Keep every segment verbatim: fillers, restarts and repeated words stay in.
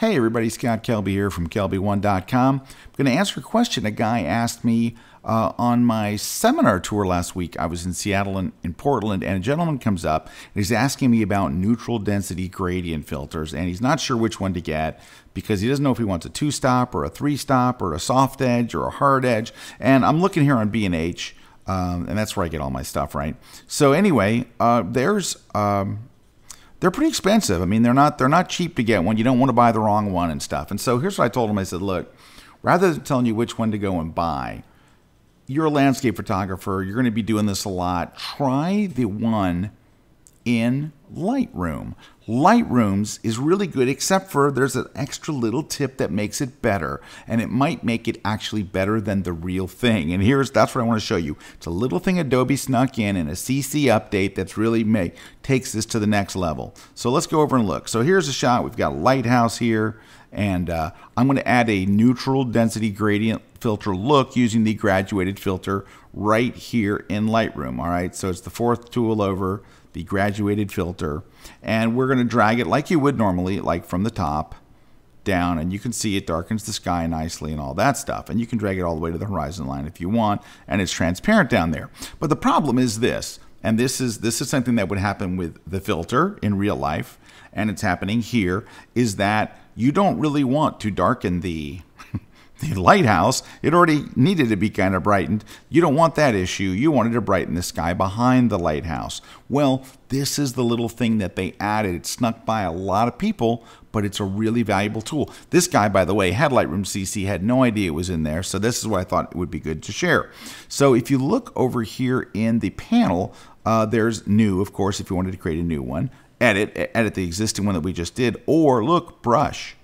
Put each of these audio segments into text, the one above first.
Hey everybody, Scott Kelby here from Kelby One dot com. I'm going to answer a question a guy asked me uh, on my seminar tour last week. I was in Seattle and in Portland, and a gentleman comes up and he's asking me about neutral density gradient filters, and he's not sure which one to get because he doesn't know if he wants a two-stop or a three-stop or a soft edge or a hard edge. And I'm looking here on B and H, um, and that's where I get all my stuff, right? So anyway, uh, there's... Um, They're pretty expensive. I mean, they're not they're not cheap to get one. You don't want to buy the wrong one and stuff. And so here's what I told him. I said, look, rather than telling you which one to go and buy, you're a landscape photographer. You're going to be doing this a lot. Try the one in Lightroom. Lightroom's is really good, except for there's an extra little tip that makes it better, and it might make it actually better than the real thing. And here's that's what I want to show you. It's a little thing Adobe snuck in in a C C update that's really make takes this to the next level. So let's go over and look. So here's a shot. We've got a lighthouse here, and uh, I'm going to add a neutral density gradient filter look using the graduated filter right here in Lightroom. All right, so it's the fourth tool over, the graduated filter, and we're going to drag it like you would normally, like from the top down, and you can see it darkens the sky nicely and all that stuff, and you can drag it all the way to the horizon line if you want, and it's transparent down there. But the problem is this, and this is this is something that would happen with the filter in real life, and it's happening here, is that you don't really want to darken the the lighthouse. It already needed to be kind of brightened. You don't want that issue. You wanted to brighten the sky behind the lighthouse. Well, this is the little thing that they added. It's snuck by a lot of people, but it's a really valuable tool. This guy, by the way, had Lightroom C C, had no idea it was in there, so this is what I thought it would be good to share. So if you look over here in the panel, uh, there's new, of course, if you wanted to create a new one, edit, edit the existing one that we just did, or look, brush.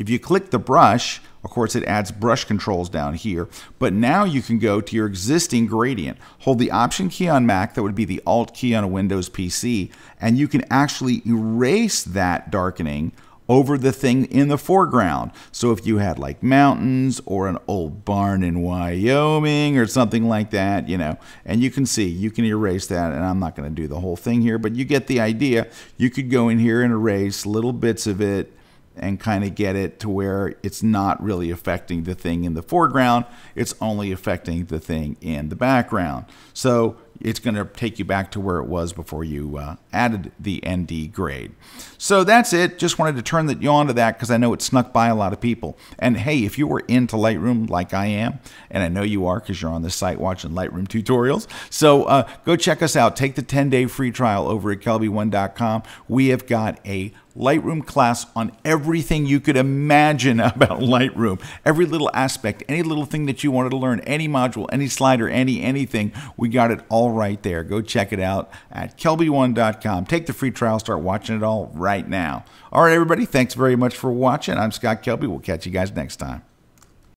If you click the brush, of course, it adds brush controls down here, but now you can go to your existing gradient. Hold the Option key on Mac, that would be the Alt key on a Windows P C, and you can actually erase that darkening over the thing in the foreground. So if you had like mountains or an old barn in Wyoming or something like that, you know, and you can see, you can erase that, and I'm not gonna do the whole thing here, but you get the idea. You could go in here and erase little bits of it and kind of get it to where it's not really affecting the thing in the foreground, it's only affecting the thing in the background. So it's gonna take you back to where it was before you uh, added the N D grade. So that's it, just wanted to turn that you on to that because I know it snuck by a lot of people. And hey, if you were into Lightroom like I am, and I know you are because you're on this site watching Lightroom tutorials, so uh, go check us out. Take the ten day free trial over at Kelby One dot com. We have got a Lightroom class on everything you could imagine about Lightroom. Every little aspect, any little thing that you wanted to learn, any module, any slider, any anything, we got it all right there. Go check it out at Kelby One dot com. Take the free trial, start watching it all right now. All right, everybody, thanks very much for watching. I'm Scott Kelby. We'll catch you guys next time.